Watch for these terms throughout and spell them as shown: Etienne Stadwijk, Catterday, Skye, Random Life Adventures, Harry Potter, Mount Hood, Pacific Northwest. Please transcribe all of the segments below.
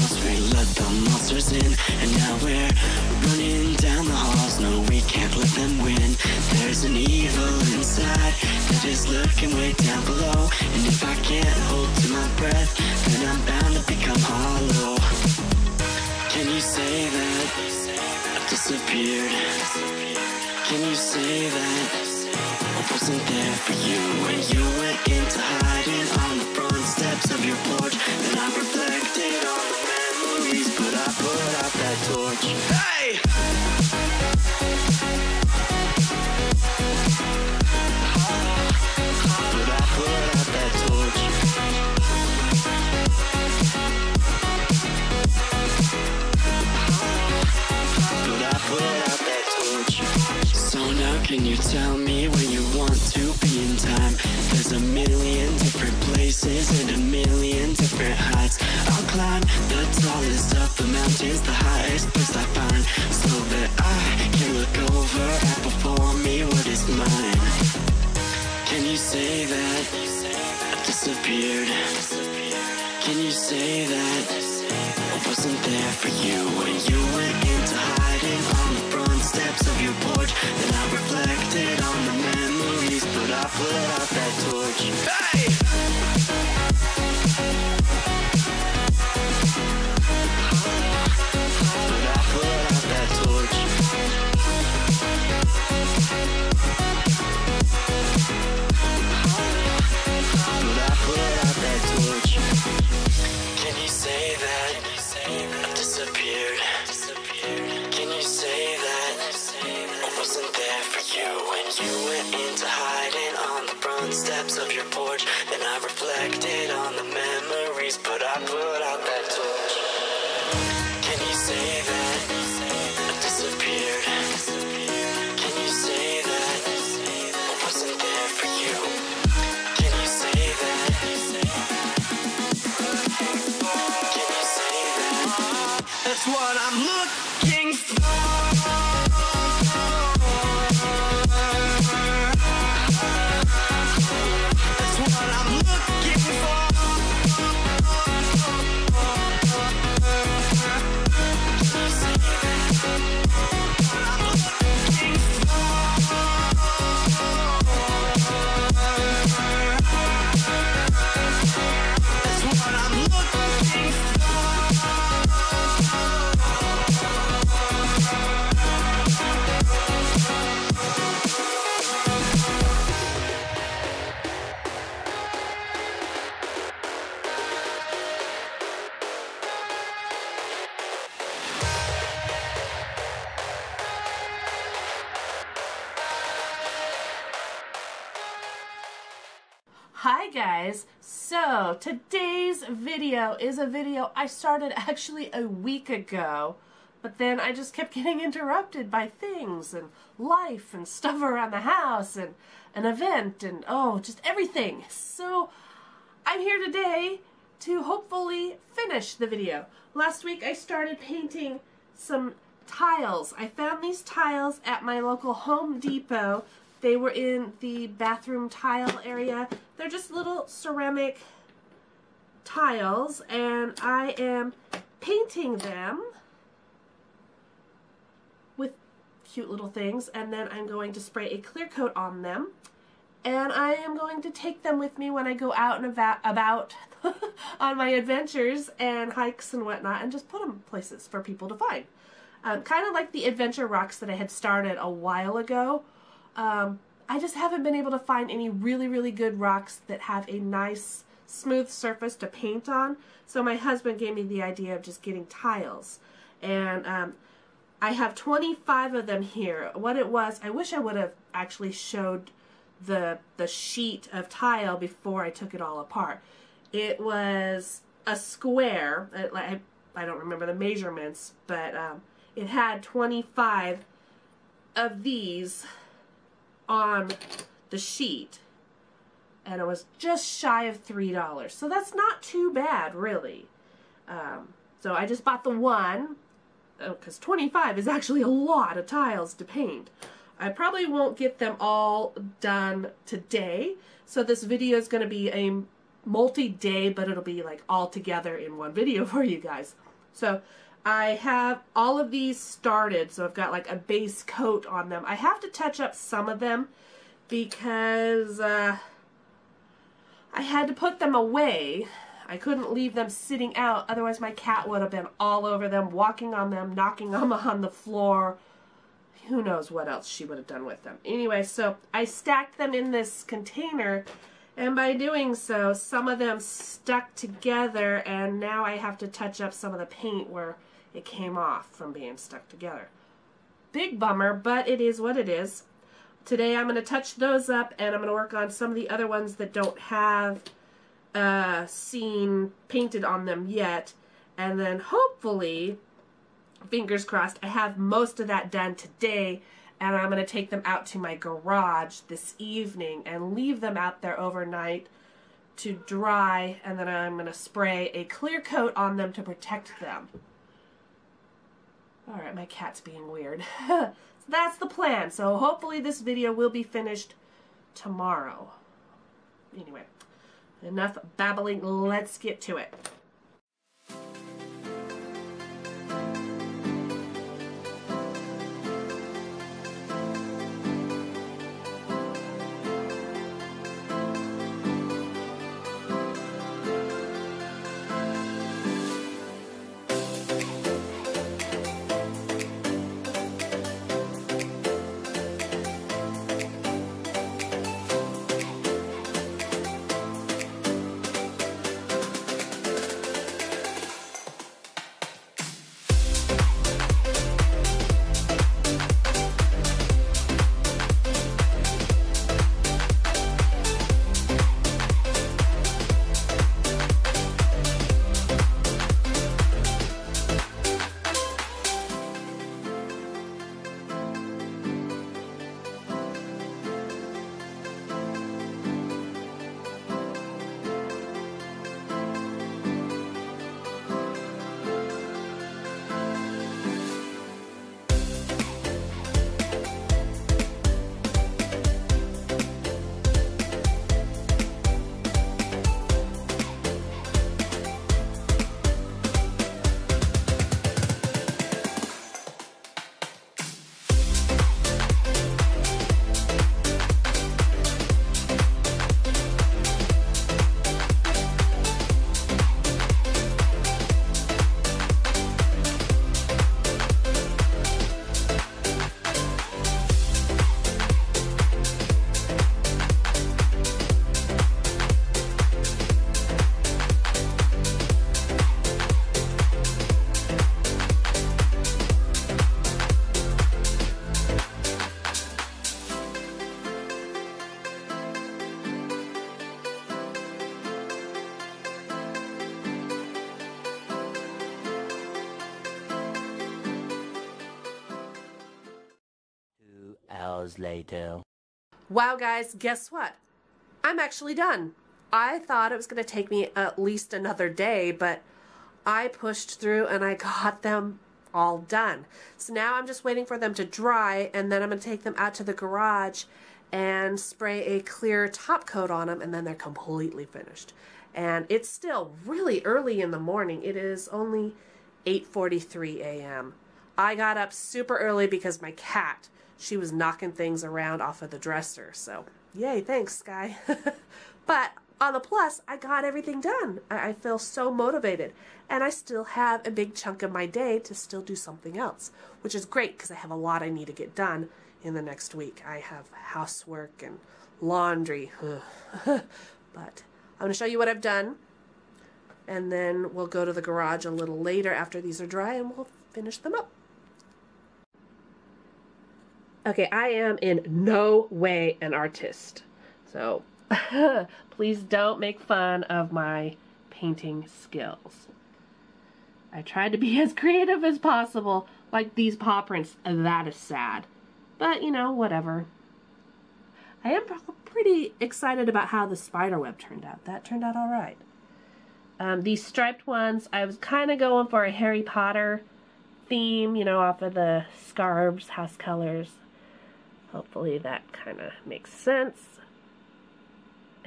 walls. We let the monsters in, and now we're running down the halls. No, we can't let them win. There's an evil inside that is lurking way down below, and if I can't hold to my breath, then I'm bound to become hollow. Can you say that I've disappeared? Can you say that I wasn't there for you when you went into hiding on the front steps of your porch? Then I reflected on the memories, but I put out that torch. Hey! But I put out that torch. But I put out that torch. So now can you tell me when you want to be in time? There's a million different places and a million different heights. I'll climb the tallest of the mountains, the highest place I find, so that I can look over and before me what is mine. Can you say that I've disappeared? Can you say that I wasn't there for you when you went into hiding on the front steps of your porch? Then I reflected on the memories, but I put out that torch. Hey! But I put out that torch. But I put out that torch. Can you say that I've disappeared? Can you say that wasn't there for you when you went into hiding on the front steps of your porch? Then I reflected on the memories, but I put out that torch. Can you say that I disappeared? Can you say that I wasn't there for you? Can you say that? Can you say that? That's what I'm looking for. Hi guys, so today's video is a video I started actually a week ago, but then I just kept getting interrupted by things and life and stuff around the house and an event and oh, just everything. So I'm here today to hopefully finish the video. Last week I started painting some tiles. I found these tiles at my local Home Depot. They were in the bathroom tile area. They're just little ceramic tiles, and I am painting them with cute little things, and then I'm going to spray a clear coat on them, and I am going to take them with me when I go out and about on my adventures and hikes and whatnot, and just put them places for people to find. Kind of like the adventure rocks that I had started a while ago. I just haven't been able to find any really, really good rocks that have a nice, smooth surface to paint on. So my husband gave me the idea of just getting tiles. And I have 25 of them here. What it was, I wish I would have actually showed the sheet of tile before I took it all apart. It was a square. I don't remember the measurements, but it had 25 of these on the sheet, and it was just shy of $3, so that's not too bad really. So I just bought the one because 25 is actually a lot of tiles to paint. I probably won't get them all done today, so this video is going to be a multi-day, but it'll be like all together in one video for you guys. So I have all of these started, so I've got like a base coat on them. I have to touch up some of them because I had to put them away. I couldn't leave them sitting out, otherwise my cat would have been all over them, walking on them, knocking them on the floor. Who knows what else she would have done with them. Anyway, so I stacked them in this container, and by doing so, some of them stuck together, and now I have to touch up some of the paint where it came off from being stuck together. Big bummer, but it is what it is. Today I'm going to touch those up, and I'm going to work on some of the other ones that don't have scene painted on them yet, and then hopefully, fingers crossed, I have most of that done today, and I'm going to take them out to my garage this evening and leave them out there overnight to dry, and then I'm going to spray a clear coat on them to protect them. Alright, my cat's being weird. So that's the plan. So hopefully this video will be finished tomorrow. Anyway, enough babbling, let's get to it. Later. Wow, guys, guess what? I'm actually done. I thought it was going to take me at least another day, but I pushed through and I got them all done. So now I'm just waiting for them to dry, and then I'm going to take them out to the garage and spray a clear top coat on them, and then they're completely finished. And it's still really early in the morning. It is only 8:43 a.m. I got up super early because my cat, she was knocking things around off of the dresser, so yay, thanks, Skye. But on the plus, I got everything done. I feel so motivated, and I still have a big chunk of my day to still do something else, which is great because I have a lot I need to get done in the next week. I have housework and laundry, but I'm going to show you what I've done, and then we'll go to the garage a little later after these are dry, and we'll finish them up. Okay, I am in no way an artist, so please don't make fun of my painting skills. I tried to be as creative as possible, like these paw prints. That is sad, but you know, whatever. I am pretty excited about how the spider web turned out. That turned out all right. These striped ones, I was kind of going for a Harry Potter theme, you know, off of the scarves, house colors. Hopefully that kind of makes sense.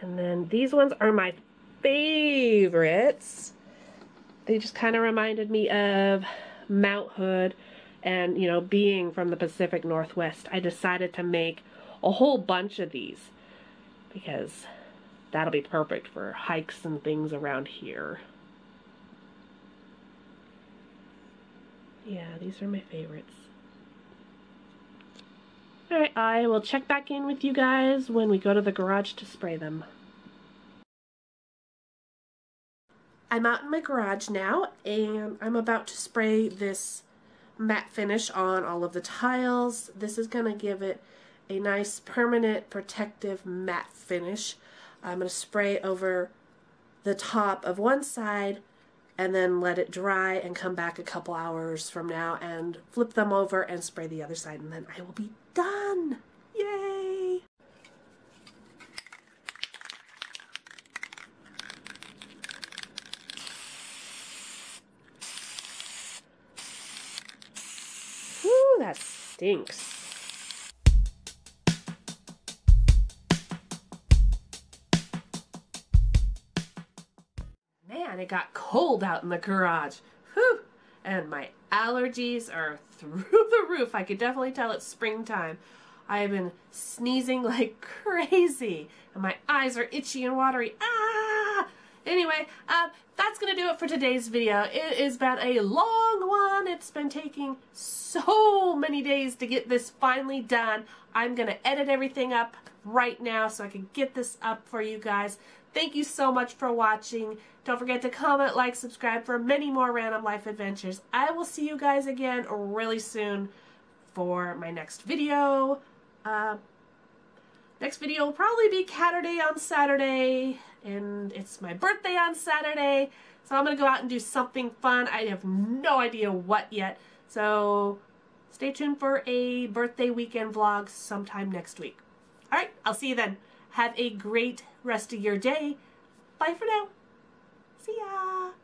And then these ones are my favorites. they just kind of reminded me of Mount Hood and, you know, being from the Pacific Northwest. I decided to make a whole bunch of these because that'll be perfect for hikes and things around here. Yeah, these are my favorites. Alright, I will check back in with you guys when we go to the garage to spray them. I'm out in my garage now, and I'm about to spray this matte finish on all of the tiles. This is going to give it a nice permanent protective matte finish. I'm going to spray over the top of one side and then let it dry and come back a couple hours from now and flip them over and spray the other side, and then I will be done! Yay! Whew, that stinks. Man, it got cold out in the garage. Whew! And my allergies are through the roof. I could definitely tell it's springtime. I have been sneezing like crazy, and my eyes are itchy and watery. Ah! Anyway, that's going to do it for today's video. It has been a long one. It's been taking so many days to get this finally done. I'm going to edit everything up right now so I can get this up for you guys. Thank you so much for watching. Don't forget to comment, like, subscribe for many more random life adventures. I will see you guys again really soon for my next video. Next video will probably be Catterday on Saturday, and it's my birthday on Saturday, so I'm going to go out and do something fun. I have no idea what yet, so stay tuned for a birthday weekend vlog sometime next week. Alright, I'll see you then. Have a great rest of your day. Bye for now. See ya!